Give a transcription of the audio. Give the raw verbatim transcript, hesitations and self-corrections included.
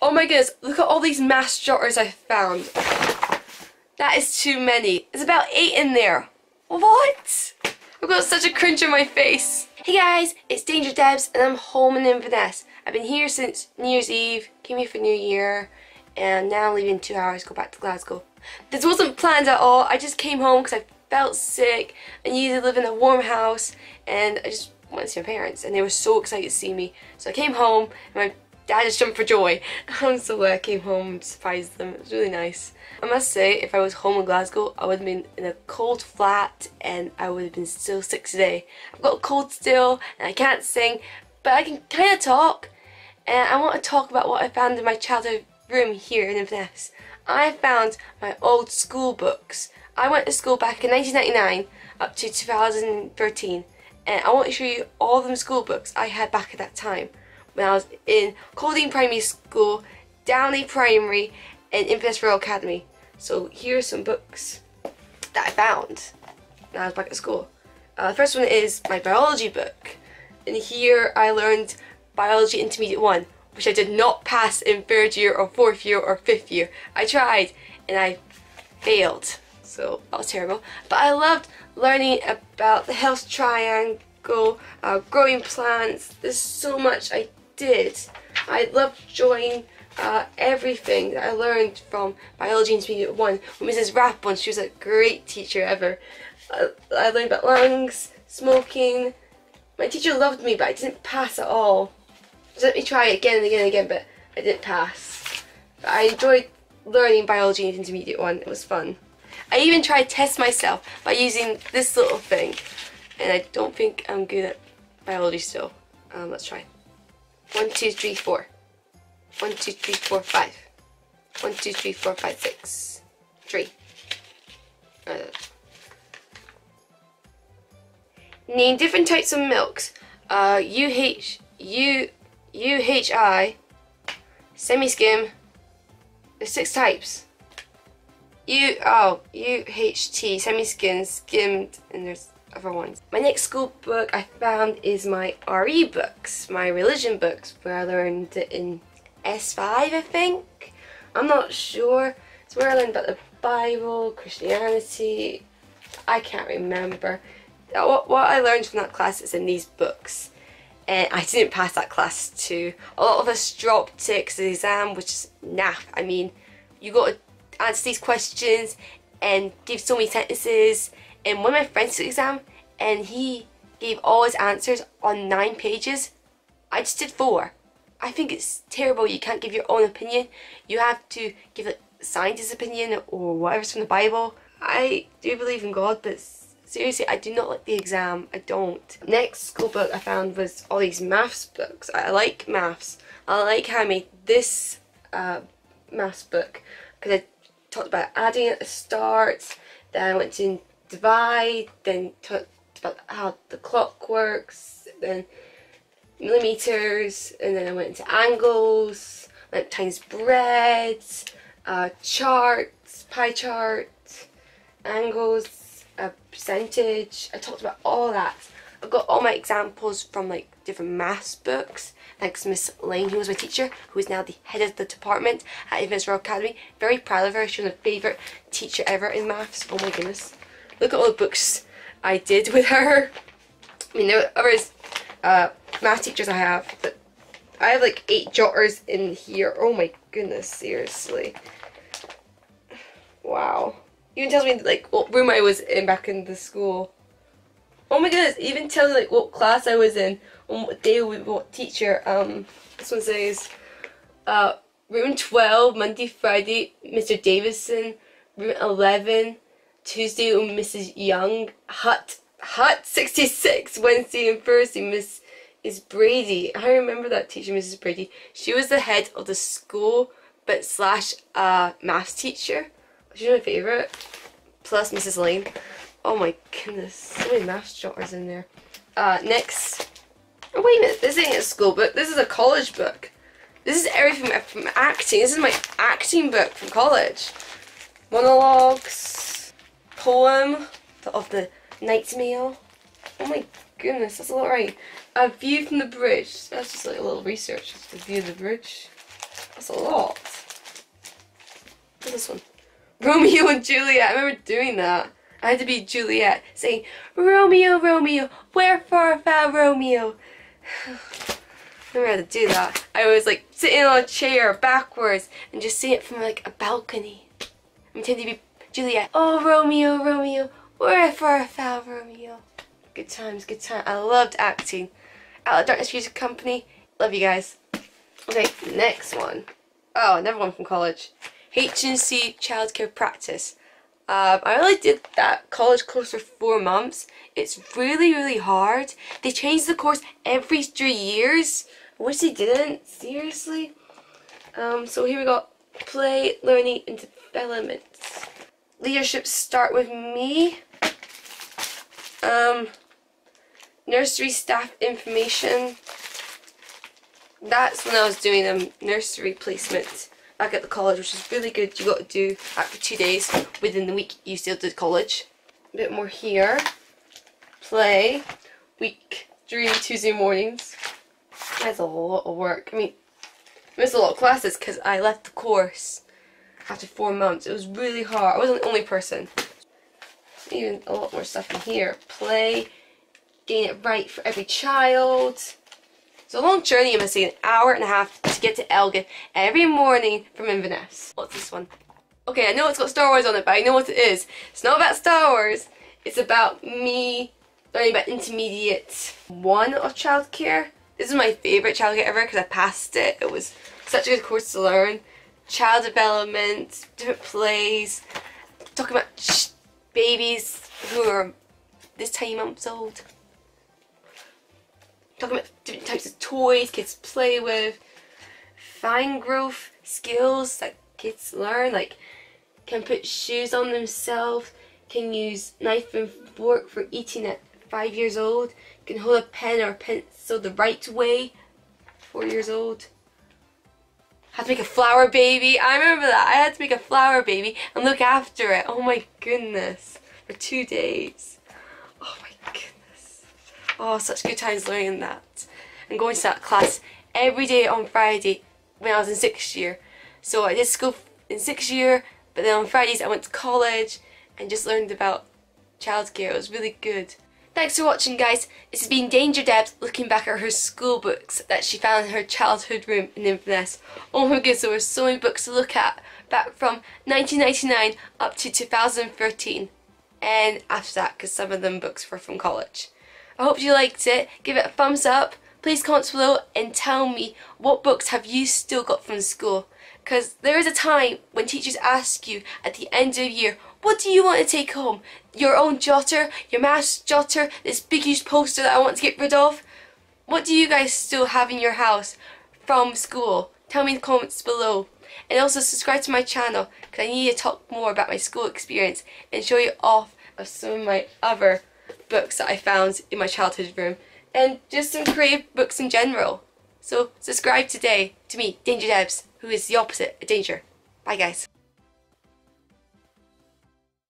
Oh my goodness, look at all these mass jotters I found. That is too many. There's about eight in there. What? I've got such a cringe on my face. Hey guys, it's Danger Debs and I'm home in Inverness. I've been here since New Year's Eve, came here for New Year, and now I'm leaving in two hours to go back to Glasgow. This wasn't planned at all. I just came home because I felt sick. I needed to live in a warm house and I just went to see my parents and they were so excited to see me. So I came home and my dad just jumped for joy. And so I came home and surprised them. It was really nice. I must say, if I was home in Glasgow, I would have been in a cold flat and I would have been still sick today. I've got a cold still and I can't sing, but I can kind of talk. And I want to talk about what I found in my childhood room here in Inverness. I found my old school books. I went to school back in nineteen ninety-nine up to two thousand thirteen, and I want to show you all the school books I had back at that time when I was in Cauldeen Primary School, Downey Primary and Inverness Royal Academy. So here are some books that I found when I was back at school. Uh, the first one is my biology book, and here I learned Biology Intermediate one, which I did not pass in third year or fourth year or fifth year. I tried and I failed, so that was terrible. But I loved learning about the health triangle, uh, growing plants. There's so much I did. I loved enjoying uh, everything that I learned from Biology Intermediate one with Missus Rap One. She was a great teacher ever. Uh, I learned about lungs, smoking. My teacher loved me, but I didn't pass at all. Let me try it again and again and again, but I didn't pass. But I enjoyed learning Biology Intermediate one. It was fun. I even tried to test myself by using this little thing, and I don't think I'm good at biology still. Um, let's try. One, two, three, four. One, two, three, four, five. One, two, three, four, five, six. Three. Uh, name different types of milks. Uh, U H U. U H I, semi-skim, there's six types. U, oh, U H T, semi-skim, skimmed, and there's other ones. My next school book I found is my R E books, my religion books, where I learned it in S five, I think? I'm not sure. It's where I learned about the Bible, Christianity, I can't remember. What I learned from that class is in these books. And I didn't pass that class too. A lot of us dropped it because of the exam, which is naff. I mean, you got to answer these questions and give so many sentences. And one of my friends took the exam and he gave all his answers on nine pages. I just did four. I think it's terrible. You can't give your own opinion. You have to give a scientist's opinion or whatever's from the Bible. I do believe in God, but it's seriously, I do not like the exam. I don't. Next school book I found was all these maths books. I like maths. I like how I made this uh, maths book because I talked about adding at the start, then I went to divide, then talked about how the clock works, then millimeters, and then I went into angles, went times bread, uh, charts, pie chart, angles. A percentage. I talked about all that. I've got all my examples from like different maths books. Thanks Miss Lane, who was my teacher, who is now the head of the department at Inverness Royal Academy. Very proud of her. She was my favourite teacher ever in maths. Oh my goodness. Look at all the books I did with her. I mean, there are other uh, math teachers I have, but I have like eight jotters in here. Oh my goodness, seriously. Wow. Even tells me like what room I was in back in the school. Oh my goodness! Even tells me like what class I was in, on what day with what teacher. Um, this one says, uh, room twelve Monday Friday Mister Davison, room eleven Tuesday with Missus Young, hut hut sixty six Wednesday and Thursday Missus Brady. I remember that teacher, Missus Brady. She was the head of the school, but slash uh maths teacher. She's my favourite, plus Missus Lane. Oh my goodness, so many maths jotters in there. Uh, next, oh wait a minute, this ain't a school book, this is a college book. This is everything from acting, this is my acting book from college. Monologues, poem of the night's meal. Oh my goodness, that's a lot right. A view from the bridge, that's just like a little research, the view of the bridge. That's a lot. What's this one? Romeo and Juliet. I remember doing that. I had to be Juliet, saying, Romeo, Romeo, wherefore thou Romeo? I remember how to do that. I was like sitting on a chair backwards and just see it from like a balcony. I'm tending to be Juliet. Oh, Romeo, Romeo, wherefore thou Romeo? Good times, good time. I loved acting. Out of Darkness Music Company. Love you guys. Okay, next one. Oh, another one from college. H N C Childcare Practice. Um, I really did that college course for four months. It's really, really hard. They change the course every three years. I wish they didn't. Seriously. Um, so here we got play, learning, and development. Leadership start with me. Um, nursery staff information. That's when I was doing um, nursery placement back at the college, which is really good. You got to do that for two days. Within the week, you still did college. A bit more here. Play. Week three, Tuesday mornings. That's a lot of work. I mean, I missed a lot of classes because I left the course after four months. It was really hard. I wasn't the only person. Even a lot more stuff in here. Play. Getting it right for every child. It's a long journey. I'm going to say an hour and a half to get to Elgin every morning from Inverness. What's this one? Okay, I know it's got Star Wars on it, but I know what it is. It's not about Star Wars. It's about me learning about intermediate one of childcare. This is my favourite childcare ever because I passed it. It was such a good course to learn. Child development, different plays, talking about shh, babies who are this tiny months old. Talking about different types of toys kids play with, fine growth skills that kids learn, like can put shoes on themselves, can use knife and fork for eating at five years old, can hold a pen or a pencil the right way, four years old. Had to make a flower baby. I remember that. I had to make a flower baby and look after it. Oh my goodness, for two days. Oh my goodness. Oh, such good times learning that. And going to that class every day on Friday when I was in sixth year. So I did school in sixth year, but then on Fridays I went to college and just learned about childcare. It was really good. Thanks for watching, guys. This has been Danger Debs looking back at her school books that she found in her childhood room in Inverness. Oh my goodness, there were so many books to look at back from nineteen ninety-nine up to two thousand thirteen. And after that, because some of them books were from college. I hope you liked it. Give it a thumbs up. Please comment below and tell me what books have you still got from school. Because there is a time when teachers ask you at the end of the year, what do you want to take home? Your own jotter? Your maths jotter? This big huge poster that I want to get rid of? What do you guys still have in your house from school? Tell me in the comments below. And also subscribe to my channel because I need to talk more about my school experience and show you off of some of my other books that I found in my childhood room and just some creative books in general. So subscribe today to me, Danger Debs, who is the opposite of danger. Bye guys.